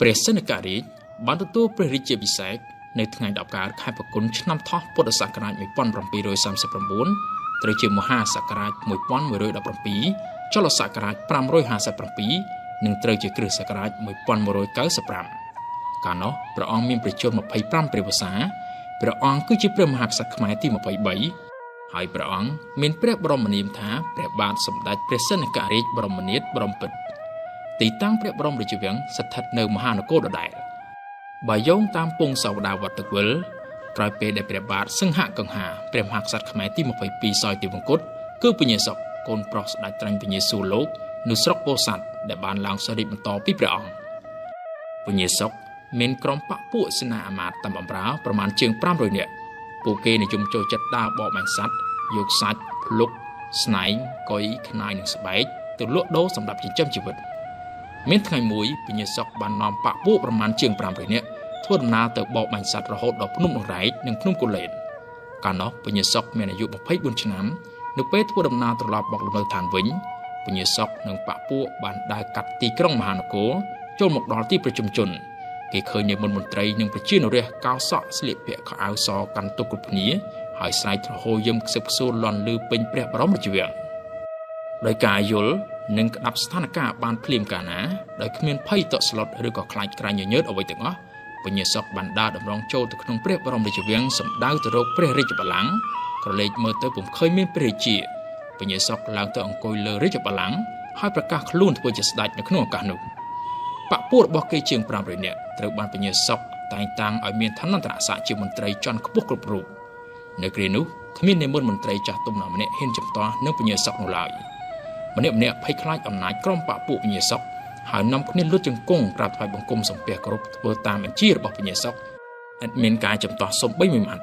ประเสนการีบันทึกตัวประริจวิสัยในทั้งายดับการขายประกุนชั้นน้ำท้อพุทธศักราช1,839ตรีจิมหาศักราช1,117จลศักราช557និងตรีจิคริสต์ศักราช1,195កាលនោះព្រះអង្គមានព្រះជន្ម25ព្រះវស្សាព្រះអង្គគឺជាព្រះមហាក្សត្រខ្មែរទី23ហើយព្រះអង្គមានព្រះបរមនាមថាព្រះបាទសម្ដេចព្រះសិនហរាជបរមនាថបរមពិតទីតាំងព្រះបរមរាជវាំងស្ថិតនៅមហានគរដដែលបើយោងតាមពង្សាវតារវត្តទឹកវិលក្រោយពេលដែលព្រះបាទសិង្ហកង្ហាព្រះមហាក្សត្រខ្មែរទី22សោយទិវង្គតគឺពញាសុខកូនប្រុសស្ដេចត្រាញ់ពញាសួរលោកនៅស្រុកពោធិ៍សាត់ដែលបានឡើងសរីបន្តពីព្រះអង្គពញាសុខមានក្រុមបព្វពួកសេនាអាមាត្យតាមបម្រើប្រមាណជាង500នាក់ពួកគេនិយមចូលចិត្តដើរបបបាញ់សត្វយកសាច់ភ្លុកស្នែងកុយខ្នាយនិងស្បែកទៅលក់ដូរសម្រាប់ចិញ្ចឹមជីវិតមានថ្ងៃមួយពញាសុខបាននាំបព្វពួកប្រមាណជាង500នាក់ធ្វើដំណើរទៅបបបាញ់សត្វរហូតដល់ភ្នំដងរែកនិងភ្នំកូលែនកាលនោះពញាសុខមានអាយុ24ឆ្នាំនៅពេលធ្វើដំណើរត្រឡប់មកលំនៅឋានវិញពញាសុខនិងបព្វពួកបានដើរកាត់ទីក្រុងមហានគរចូលមកដល់ទីប្រជុំជនគេឃើញនាយមន្ត្រីនិងប្រជានរាជកោសក់ស្លៀកពាក់ខោអាវសកាន់ទុកគ្រប់គ្នាហើយស្រែកទ្រហោយំខ្សឹបខ្សួលលាន់ឮពេញព្រះបរមរាជវាំងដោយការយល់និងក្តាប់ស្ថានភាពបានភ្លាមកាលណាដោយគ្មានភ័យតក់ស្លុតឬក៏ខ្លាចក្រែងញញើតអ្វីទាំងអស់ពញាសុខបានដើរតម្រង់ចូលទៅក្នុងព្រះបរមរាជវាំងសម្ដៅទៅរកព្រះរាជបល្ល័ង្កក្រឡេកមើលទៅពុំឃើញមានព្រះរាជាពញាសុខឡើងទៅអង្គុយលើរាជបល្ល័ង្កហើយប្រកាសខ្លួនធ្វើជាស្ដេចនៅក្នុងឱកាសនោះបព្វពួករបស់គេជាង500នាក់ត្រូវបានពញាសុខតែងតាំងឲ្យមានឋានន្តរស័ក្តិជាមន្ត្រីជាន់ខ្ពស់គ្រប់រូបនៅគ្រានោះគ្មាននាយមន្ត្រីចាស់ទុំណាម្នាក់ហ៊ានចំទាស់នឹងពញាសុខនោះឡើយម្នាក់ភ័យខ្លាចអំណាចក្រុមបព្វពួកពញាសុខហើយនាំគ្នាលុតជង្គង់ប្រាប់ថ្វាយបង្គំសំពះគោរពធ្វើតាមបញ្ជារបស់ពញាសុខឥតមានការចំទាស់សូម្បីមួយម៉ាត់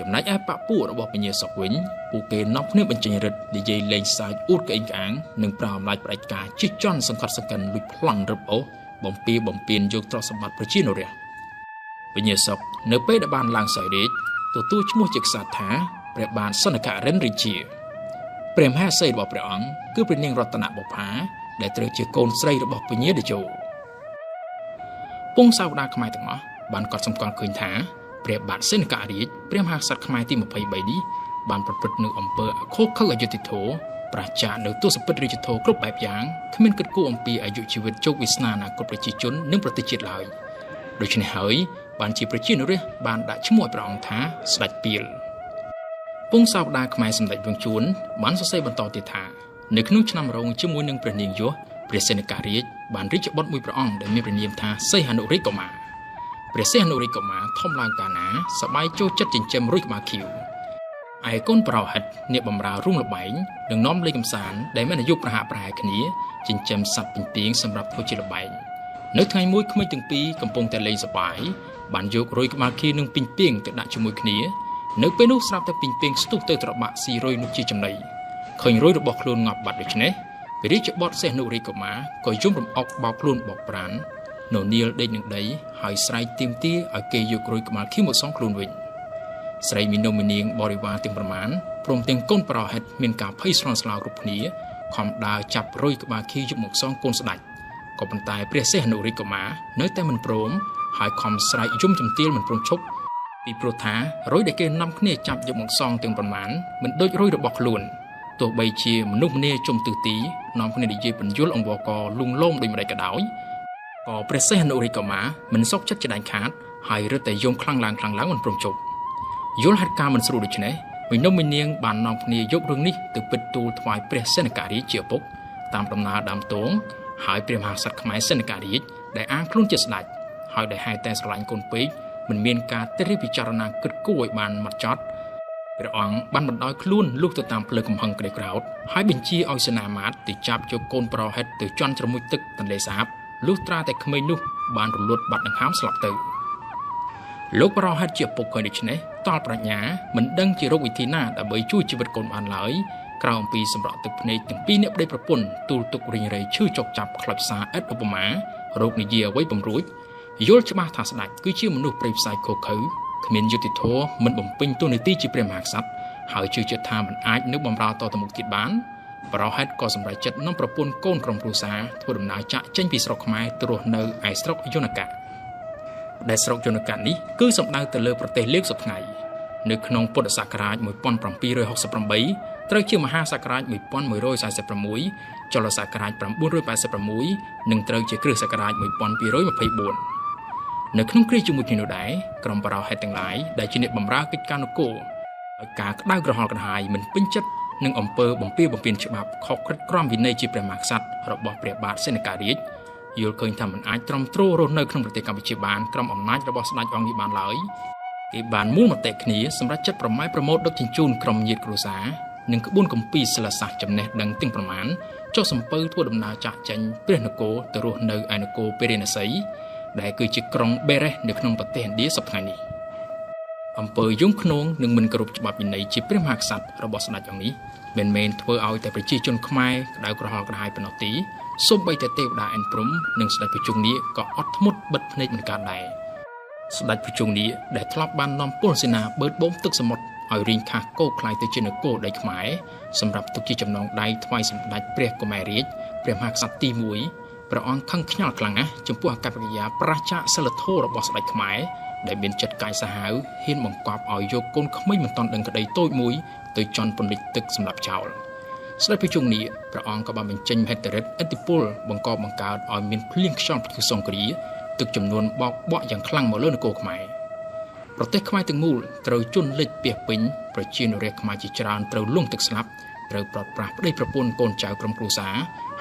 ចំណែកឯបព្វពួករបស់ពញាសុខវិញពួកគេនាំគ្នាបញ្ចេញរិទ្ធនិយាយលេងសើចអួតក្អេងក្អាងនិងប្រោសអំណាចផ្ដាច់ការជិះជាន់សង្កត់សង្កិនលួចប្លង់រឹបអូសបំពេញយកទ្រព្យសម្បត្តិប្រជានរាជពញាសុខនៅពេលដែលបានឡើងសោយរាជទទួលឈ្មោះជាក្សត្រថាព្រះបាទសនករិនរាជាព្រះមហេសីរបស់ព្រះអង្គគឺព្រះនាងរតនបុប្ផាដែលត្រូវជាកូនស្រីរបស់ពញាតេជោពង្សាវតារខ្មែរទាំងអស់បានកត់សម្គាល់ឃើញថាព្រះបាទសេនករាជព្រះមហាក្សត្រខ្មែរទី23នេះបានប្រព្រឹត្តនៅអំពើអឃោឃៅអយុត្តិធម៌ប្រជានៅទស្សនវិជ្ជារាជធរគ្រប់បែបយ៉ាងគ្មានគិតគូរអំពីអាយុជីវិតជោគវាសនាអនាគតប្រជាជននិងប្រទេសជាតិឡើយដូច្នេះហើយបានជាប្រជានរាជបានដាក់ឈ្មោះឲ្យព្រះអង្គថាស្ដេចពាលពង្សាវតារខ្មែរសម្ដេចវង្សជួនបានសរសេរបន្តទៀតថានៅក្នុងឆ្នាំរងជាមួយនឹងព្រះនាងយសព្រះសេនករាជបានរាជបុត្រមួយព្រះអង្គដែលមានព្រះនាមថាសីហនុរាជកុមារព្រះសីហនុរាជកុមារធំឡើងកាលណាសប្បាយចូលចិត្តចិញ្ចឹមរុញក្បាលខៀវឯកូនប្រោហិតអ្នកបំរើរួមលបែងនឹងនាំលេខកំសាន្តដែលមានអាយុប្រហាក់ប្រហែលគ្នាចិញ្ចឹមសត្វពេញពីងសម្រាប់ធ្វើជាលបែងនៅថ្ងៃមួយក្មេងទាំងពីរកំពុងតែលេងសប្បាយបានយករយក្បាលខៀវនឹងពេញពីងទៅដាក់ជាមួយគ្នានៅពេលនោះស្រាប់តែពេញពីងស្ទុះទៅត្របាក់ស៊ីរយនោះជាចំណីឃើញរយរបស់ខ្លួនងាប់បាត់ដូច្នេះព្រះរាជបុត្រសេនុរាជកុមារក៏យំរំអុកបោកខ្លួនបោកប្រាណនៅនីលដេកនឹងដីហើយស្រែកទាមទារឲ្យគេយករយក្បាលខៀវមកសងខ្លួនវិញស្រីមីនុំមីនាងបរិវារទាំងប្រមាណព្រមទាំងកូនប្រោហិតមានការភ័យស្លន់ស្លោគ្រប់គ្នាខំដើរចាប់រុយក្បាលខៀវយកមកសងកូនស្ដេចក៏ប៉ុន្តែព្រះសីហនុរាជកុមារនៅតែមិនព្រមហើយខំស្រែកយំជំទាលមិនព្រមឈប់ពីព្រោះថារុយដែលគេនាំគ្នាចាប់យកមកសងទាំងប្រមាណមិនដូចរុយរបស់ខ្លួនទោះបីជាមនុស្សម្នាជុំទិសទីនាំគ្នានិយាយបញ្យលអង្វរករលួងលោមដោយម្ដេចក៏ដោយក៏ព្រះសីហនុរាជកុមារមិនសុខចិត្តជាដាច់ខាតហើយរឹតតែយំខ្លាំងឡើងមិនព្រមឈប់យល់ហេតុការមិនស្រួលដូច្នេះវិនុមនាងបាននាំគ្នាយករឿងនេះទៅពិតទូលថ្វាយព្រះសេនករាជជាឪពុកតាមដំណើរដើមតួងហើយព្រះមហាក្សត្រខ្មែរសេនករាជដែលអាងខ្លួនជាស្ដេចហើយដែលហេតុតែស្រឡាញ់កូនពេកមិនមានការត្រិះពិចារណាគិតគូរឲ្យបានម៉ត់ចត់ព្រះអង្គបានបណ្ដោយខ្លួនលុះទៅតាមផ្លូវកំហឹងក្រីក្រោតហើយបញ្ជាឲ្យសេនាមាត្យទៅចាប់យកកូនប្រោហិតទៅជន់ជ្រមុជទឹកទន្លេសាបលុះត្រាតែក្មេងនោះបានរលត់បាត់ដង្ហើមស្លាប់ទៅលោកប្រោហិតជាពុកឃើញដូច្នេះតល់ប្រាជ្ញាមិនដឹងជារកវិធីណាដើម្បីជួយជីវិតកូនបានឡើយក្រៅអំពីសម្រក់ទឹកភ្នែកទាំងពីរអ្នកប្តីប្រពន្ធទូលទុករិញរៃឈឺចុកចាប់ខ្លោចសាឥតឧបមារោគនិយាយអ្វីបំរួចយល់ច្បាស់ថាស្ដេចគឺជាមនុស្សប្រេផ្សាយខុសខើគ្មានយុត្តិធម៌មិនបំពេញតួនាទីជាព្រះមហាក្សត្រហើយជឿជាក់ថាមិនអាចនៅបម្រើតទៅមុខទៀតបាន នៅក្នុងគ្រាជាមួយគ្នានោះដែរក្រុមបារោហេតទាំងឡាយដែលជាអ្នកបម្រើកិច្ចការនគរការក្តៅក្រហល់ក្តៅហើយមិនពេញចិត្តនឹងអំពើបំពារបំពេញច្បាប់ខុសក្រឹតក្រមវិន័យជាព្រះមហាក្សត្ររបស់ព្រះបាទសេនាការាជយល់ឃើញថាមិនអាចទ្រទ្ររស់នៅក្នុងប្រទេសកម្ពុជាបាន អំពើយំខ្នងនឹងមិនគោរពច្បាប់វិន័យជាព្រះមហាក្សត្ររបស់ស្ដេចអង្គនេះមិនមែនធ្វើឲ្យតែប្រជាជនខ្មែរក្តៅក្រហល់ក្តៅប៉ុណ្ណោះទេសូម្បីតែទេវតាអ៊ិនព្រំនិងស្ដេចភុជង្គនីក៏អត់ធ្មត់បិទភ្នែកមិនកើតដែរស្ដេចភុជង្គនីដែលធ្លាប់បាននាំពលសេនាបឺតបោមទឹកសមុទ្រឲ្យរៀងខកគោខ្លាយទៅជានគរដីខ្មែរសម្រាប់ទុកជាចំណងដៃថ្វាយសម្ដេចព្រះកុមាររាជព្រះមហាក្សត្រទី 1 ដោយចន់ពនិចទឹកសម្រាប់ចោលស្ដេចភុជង្គនីព្រះអង្គក៏បានបញ្ចេញហេតុរិទ្ធឥទ្ធិពលបង្កបង្កើតឲ្យមានភ្លៀងខ្យល់ផ្ទុះសង្គ្រាមទឹកចំនួនបោកបក់យ៉ាងខ្លាំងមកលើនគរខ្មែរប្រទេសខ្មែរទាំងមូលត្រូវជន់លិចពីពេញប្រជាជនរះខ្មាជាច្រើនត្រូវលំទឹកស្លាប់ត្រូវប្រត់ប្រាស់ប្តីប្រពន្ធកូនចៅក្រុមគ្រួសារ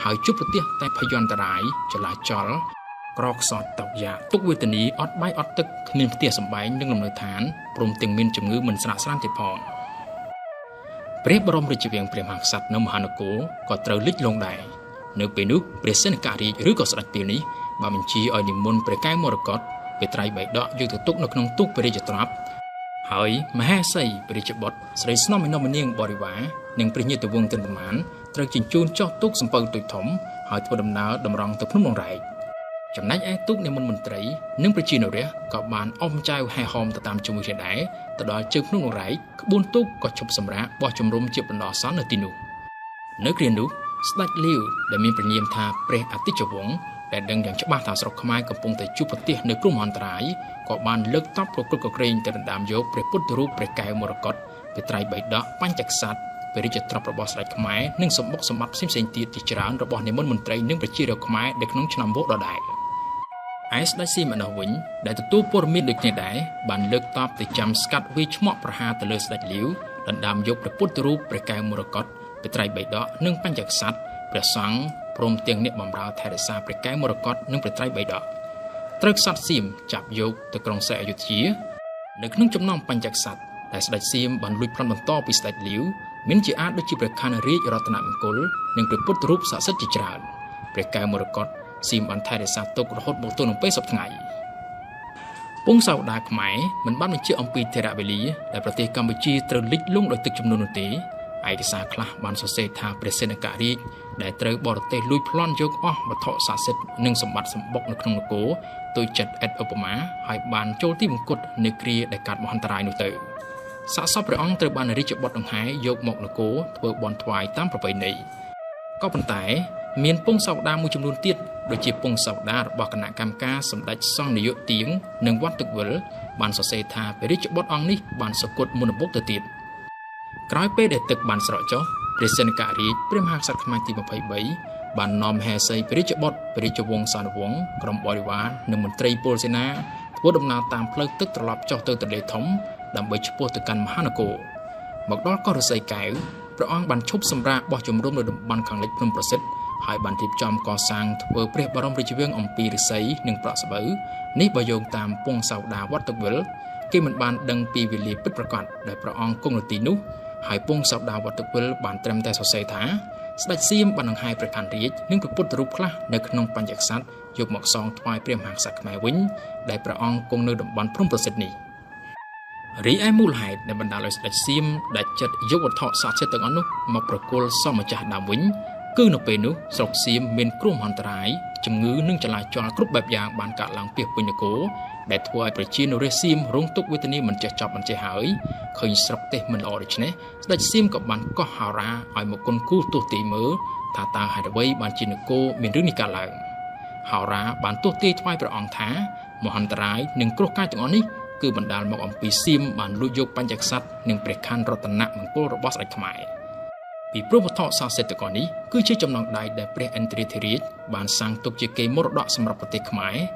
ហើយជួបប្រទះតែភយន្តរាយចលាចលក្រកសត់តោកយ៉ាទុកវេទនី អត់បាយអត់ទឹកគ្មានផ្ទះសម្បែងនិងលំនៅឋានព្រមទាំងមានជំងឺមិនស្រាកស្រានទៀតផងព្រះបរមរាជវាំងព្រះមហាក្សត្រនៅមហានគរក៏ត្រូវលិចលងដែរនៅពេលនោះព្រះសេនាការាជឬក៏ស្ដេចទីនេះបានបញ្ជាឲ្យនិមន្តព្រះកែមរកតបពេលត្រាយបៃដកយកទៅទុកនៅក្នុងទូកព្រះរាជត្រាប់ហើយមហេសីព្រះរាជបុត្រស្រីស្នំឯណោមនាងបរិវារនិងព្រះញាតិវង្សទាំងប៉ុន្មានត្រូវជញ្ជូនចោះទូកសំពៅទុយធំហើយធ្វើដំណើរតម្រង់ទៅភ្នំដងរែក ចំណែកឯទូកនិមន្តមន្ត្រីនិងប្រជានរាជក៏បានអមចាយហែហោមទៅតាមជំនួយជាដែរទៅដល់ជើងភ្នំដងរែកក្បួនទូកក៏ឈប់សម្រាកបោះជំរំជាបណ្ដោះអាសន្ននៅទីនោះនៅគ្រានោះស្ដេចលាវដែលមានព្រាញាមថាព្រះអតិជវង្សដែលដឹងយ៉ាងច្បាស់ថាស្រុកខ្មែរកំពុងតែជួបប្រទះនៅគ្រោះមហន្តរាយក៏បានលើកតបទៅចង់ ឯស្ដេចសីមអណ្ណវវិញដែលទទួលព័ត៌មានដូចនេះដែរបានលើកតបទៅចាំស្កាត់វាឈ្មោះប្រហាទៅលើស្ដេចលាវដណ្ដើមយកព្រះពុទ្ធរូបព្រះកែវមរកត ស៊ីមអនថៃរសាទុករហូតមកទល់នឹងពេលសព្វថ្ងៃពងសោដាខ្មែរមិនបានបញ្ជាអំពីធរវេលាដែលប្រទេសកម្ពុជាត្រូវលិចលង់ដោយទឹកចំនួននោះទេឯកសារខ្លះបានសរសេរថាព្រះសេនាការីដែលត្រូវបរទេសលួចប្លន់យកអស់វត្ថុសាសិទ្ធនិងសម្បត្តិសម្បុកនៅក្នុងនគរទុយចិត្តអេតឧបមាហើយបានចូលទីមង្គតនៃគ្រាដែលកាត់មហន្តរាយនោះទៅសាកសពព្រះអង្គត្រូវបានរាជបុត្រដង្ហែយកមកនគរធ្វើបន់ថ្វាយតាមប្រពៃណីក៏ប៉ុន្តែ មានពងសោដារបស់គណៈកម្មការសម្ដេចសង្ឃនាយកទីនឹងវត្តទឹកវិលបានសរសេរថាព្រះរាជបុត្រអង្គនេះបានសគត់មុនបុកទៅទៀតក្រោយពេលដែលទឹកបានស្រកចុះព្រះសេនាការីព្រះមហាក្សត្រខ្មែរទី 23 ហើយបានរៀបចំកសាងធ្វើព្រះបរមរាជវាំងអំពីឫស្សីនិងប្រាក់ស្បូវនេះបើយោងតាមពងសោដាវត្តទឹកវិលគេមិនបានដឹងពីវេលាពិតប្រាកដដែលព្រះអង្គគង់នៅទីនោះហើយពងសោដាវត្តទឹកវិលបានត្រឹមតែសរសេរថាស្ដេចសៀមបានបង្ហាយព្រះខ័នរាជនិងព្រះពុទ្ធរូបខ្លះនៅក្នុងបញ្ញកស័ត្រយកមកសងថ្វាយព្រះមហាក្សត្រខ្មែរវិញដែលព្រះអង្គគង់នៅតំបន់ភ្នំប្រសិទ្ធនេះរីឯមូលហេតុដែលបណ្ដាលឲ្យស្ដេចសៀមដែលចិត្តយកវត្ថុស័ក្តិសិទ្ធិទាំងអស់នោះមកប្រគល់សមជ្ឈះដើមវិញ cứ nộp về nước sọc xiêm miền crom hoàn trái chấm ngứ nâng trở lại cho cướp bẹp vàng bàn cả làng biệt quỳnh cố bẹp thua bẹp chi nô xiêm rung túc với tên mình chạy chọc mình chạy hỡi khởi sọc tê mình lò được chứ nè đặt xiêm cặp bàn có hào ra ở một con cú tu tì mỡ thà ta hải đuôi bàn chi nô cô miền nước này cả làng hào ra bàn tu tì thua bẹp ong thá một hoàn trái nâng cướp cai từ oni cứ bàn đàn một ông pì xiêm bàn lụi dục bàn giặc sắt nâng bẹp khăn rọt tận nặng mình cô robot lại khải vì pro một thọ sao sẽ tự còn ý cứ chơi trong lòng đại để pre anti-terrorist bàn sang tục chơi game một đoạn xâm nhập vào tịch máy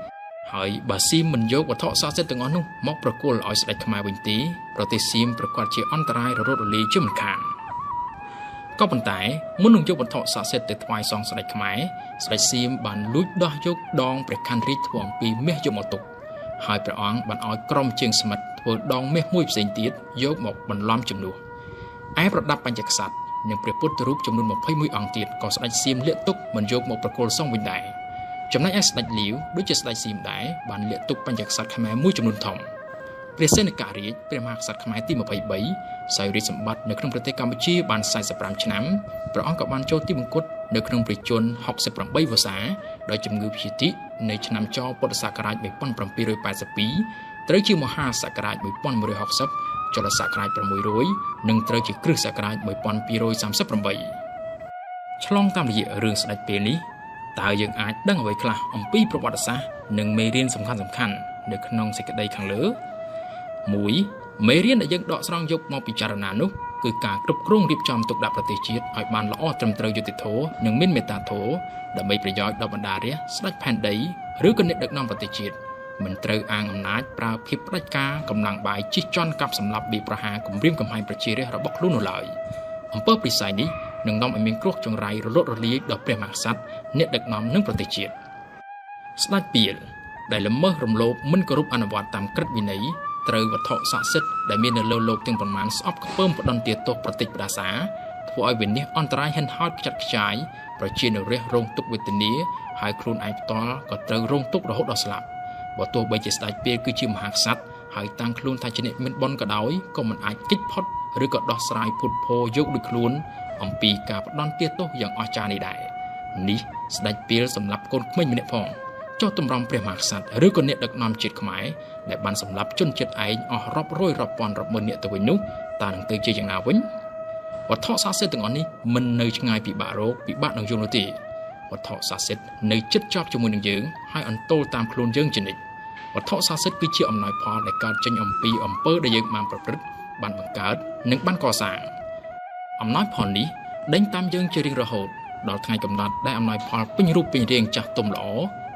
hỏi bà sim mình vô và thọ sao sẽ tự ngón luôn móc pro cool ở sài gòn bình tí pro tây sim pro quan chơi on trai rồi rồi lì chứ mình khàn có vận tải muốn dùng vô và thọ sao sẽ tự thoại song sài gòn máy sài sim bàn lút đo vô đòn pre country thuộc vì mẹ vô một tục hỏi pre on bàn ở crom trường xâm nhập vừa đòn mẹ mũi sinh tiết vô một bàn lom chừng nửa ái pro đắp bàn giặc sắt nhưng việc phốt từ lúc trong nôn một phái mũi ong tiệt có sợi sim liên tục mình vô một bậc cột song bình đại trong này sợi liễu đối với sợi sim đại bạn liên tục ban nhạc sạt khmer mũi trong nôn thòng về sen cả rỉ về mạc sạt khmer ti một phái bảy sợi rỉ sẩm bát nơi trongประเทศ Campuchia ban sai sập rám chấn và ông các ban châu ti bung cốt nơi trongประเทศ Chôn học sập rám bay vô sáng đòi chấm ngư chi tiết nơi chấn châu Port Sakhrai bị pon pram pi rồi bài sập pí tới chiều Moha Sakhrai bị pon rồi học sập cho là sạc lại 600 nâng trời chỉ cứ sạc lại 1237 trong tam địa rừng sạch bền lý tại dân ai đang ở với cả ông pi pro sa nâng mê riêng sầm khăn được non sạch đây khang lứa mũi mê riêng đại dân đọ sang dục mau bị chà rán nút cứ cả trục rung điệp trầm tục đạp lati chiết hỏi bàn lõ trầm trời dụ tịch thố nâng minh mệt tà thố đã mấy bây giờ đọc bản đà ría sạch phèn đấy rứa cân niệm được non lati chiết mìnhត្រូវអាងអំណាចប្រើភាពផ្ដាច់ការកម្លាំងបាយជិះជាន់កាប់សម្លាប់បៀបប្រហារគំរាមកំហែងប្រជារាស្ត្ររបស់ខ្លួននោះឡើយអំពើពិស័យនេះនឹងនាំឲ្យមានគ្រោះចង្រៃរលត់រលាយដល់ព្រះមហាក្សត្រអ្នកដឹកនាំនិងប្រទេសជាតិស្ដេចពាលដែលល្មើសរំលោភមិនគោរពអនុវត្តតាមក្រឹត្យវិន័យត្រូវវត្ថុស័ក្តិសិទ្ធិដែលមាននៅលើលោកទាំងប៉ុន្មានស្អប់ខ្ពើមផ្ដន្ទាទោសប្រតិចផ្ដាសាធ្វើឲ្យវិនិច្ឆ័យអន្តរាយហិនហោចខ្ចាត់ខ្ចាយប្រជារាស្ត្ររងទុក្ខវេទនាហើយខ្លួនឯងផ្ទាល់ក៏ត្រូវរងទុក្ខរហូតដល់ស្លាប់và tôi bây giờ đại pia cứ chìm hạt sắt hãy tăng luôn thay cho nên mình bon cả đói còn mình ai kích phốt rồi còn đo sai phụt phô dốc được luôn ông pi cả đón tia tốt dạng oai cha này đại ní đại pia sầm lập con mình nệ phòng cho tôm rong bể hạt sắt rồi còn nệ đặc nam chết khải đại ban sầm lập chôn chết ấy ở rập rối rập pon rập mền nệ từ bên nút ta đang tự chơi dạng nào vĩnh và thọ xa xê từng ngón ní mình nơi ngay bị bạ rốt bị bạn đang dùng nội tỵ và thọ xa xê nơi chết chóc trong môi đường dưỡng hai anh tô tam luôn dưỡng trên địch và thọ xa xích cứ chia ông nói phò để cắt tranh ông pi ông pơ để dựng màn bật rứt bàn bằng cát nâng bàn cò sảng ông nói phò ní đánh tam dân chơi riêng rồi hột đó ngày cầm đạn đại ông nói phò pin rúp pin riêng chặt tôm lỏ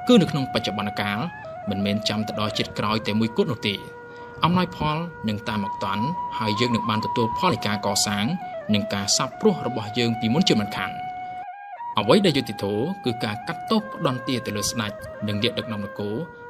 cứ được nông bạch bàn cá mình men chăm từ đó chết còi tới mũi cốt nội tỵ ông nói phò nâng tam mặc toán hai dân được bàn từ tua phò để cá cò sảng nâng cá sập ruột rồi bỏ dân vì muốn chơi mình khẳng ở với đại dân tị thổ cứ cá cắt tóc đòn tia từ lửa sạch nâng điện được nòng được cố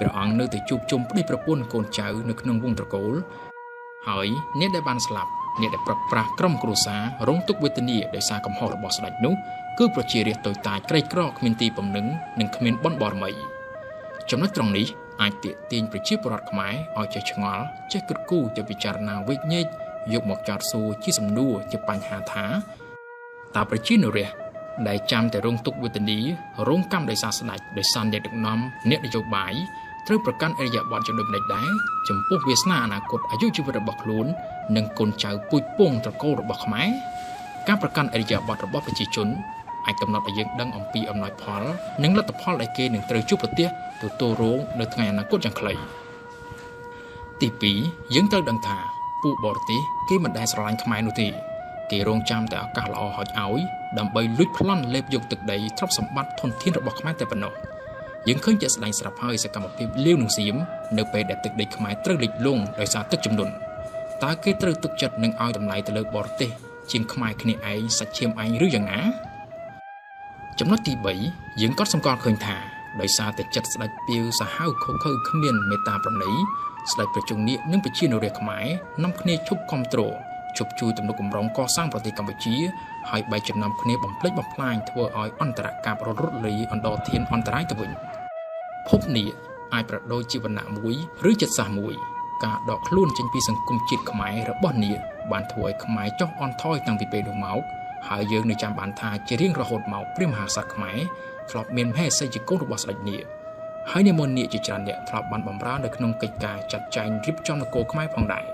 ព្រះអង្គនៅតែជួបជុំប្តីប្រពន្ធកូនចៅនៅក្នុងវង្សត្រកូលហើយអ្នកដែលបានស្លាប់អ្នកដែលប្រឹកប្រាស់ក្រុមគ្រួសាររងទុក្ខវេទនាដោយសារកំហុសរបស់ស្ដេចនោះគឺប្រជារាស្ត្រតូចតាចក្រីក្រគ្មានទីពំនឹងនិងគ្មានបុណ្យបរមីចំណុចត្រង់នេះអាចទាក់ទាញប្រជាពលរដ្ឋខ្មែរឲ្យចេះឆ្ងល់ចេះគិតគូរទៅពិចារណាវិជ្ជញាយកមកចោទសួរជាសំណួរជាបញ្ហាថាតើប្រជារាស្ត្រដែលចាំតែរងទុក្ខវេទនារងកម្មដោយសារស្ដេចដោយសារអ្នកដឹកនាំអ្នកនយោបាយត្រូវប្រកាន់អរិយបទជំនុំនេះដែរចំពោះវាសនាអនាគតអាយុជីវិតរបស់ខ្លួននិងកូនចៅពូជពងត្រកូលរបស់ខ្មែរការប្រកាន់អរិយបទរបស់ប្រជាជនអាចកំណត់ឲ្យយើងដឹងអំពីអំណោយផលនិងលទ្ធផលដែលគេនឹងត្រូវជួបប្រទះទទួលរងនៅថ្ងៃអនាគតយ៉ាងខ្លីទី2យើងត្រូវដឹងថាពូបរទេសគេមិនដែលស្រឡាញ់ខ្មែរនោះទេគេរងចាំតែឱកាសល្អហោចឲ្យដើម្បីលួចប្លន់លេបយកទឹកដីទ្រព្យសម្បត្តិធនធានរបស់ខ្មែរតែប៉ុណ្ណោះយើងឃើញជាក់ស្ដែងស្រាប់ហើយសកម្មភាពលៀវនឹងសៀមនៅពេលដែលទឹកដីខ្មែរត្រូវលិចលង់ដោយសារទឹកជំនន់តើគេត្រូវទុកចិត្តនឹងឲ្យតម្លៃទៅលើបរទេសជាងខ្មែរគ្នាឯងសាច់ឈាមឯងឬយ៉ាងណា Trong nó tí bấy, dưỡng cốt xong con khơi thả, đời xa tệ chật sạch piêu xa hào khổ khơi khâm miền mê ta bỏng lấy, sạch bởi chung niệm nâng bởi chia nổ rệt mái, năm khne chúc con trổ, chụp chui tầm nụ cùng rong co sang vào tì Campuchia, hỏi bài chụp năm khne bỏng lếch bỏng lành thua oi on tạc cạp rốt rốt lấy on đo thiên on tạc tà vĩnh. Phốp nịa, ai bật đôi chi vần nạ mũi, rưới chật xa mũi, cả đọc luôn trên pi sân cung chịt khmái rỡ bỏng nịa, bàn thua khmái chóc on thoi tăng vị bề đồ máu. Hãy dừng để chạm bàn thà chỉ riêng ra hột máu prim hà sạc máy, thọp miền hè xây dựng cốt được bọt sạch nhẹ. Hãy niệm môn nhẹ chỉ tràn nhẹ thọp bàn bầm ra được nông kịch cà chặt chanh rip trong một cô máy phòng đại.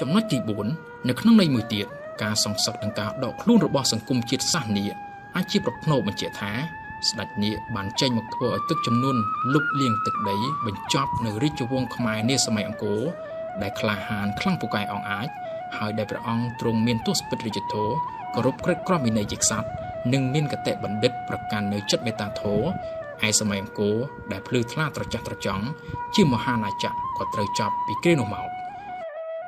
Trong nách thì 4 được nông này 10 tiệt, cà sòng sặc đằng cà đọt luôn được bọt sần cung chít sạt nhẹ, ai chip đọt nổ mình chĩa thá, sạch nhẹ bàn chanh một thua ở tức chấm nôn lúc liền tịch đấy bình chóp nửa rít cho vuông máy nê sầm mày ông cố, đại khla hàn khăng phụ cài ông ái. Hãy đại biểu ông trong miền Tây Bắc Việt Nam có rút rất rõ miền này dịch sát, nhưng miền cả tệ bản đất bậc càng nơi chất bê ta thố, ai xem em cố đại phơi thla trật trắng, chưa mà hà na chạm có trời chọc bị kê nổ máu.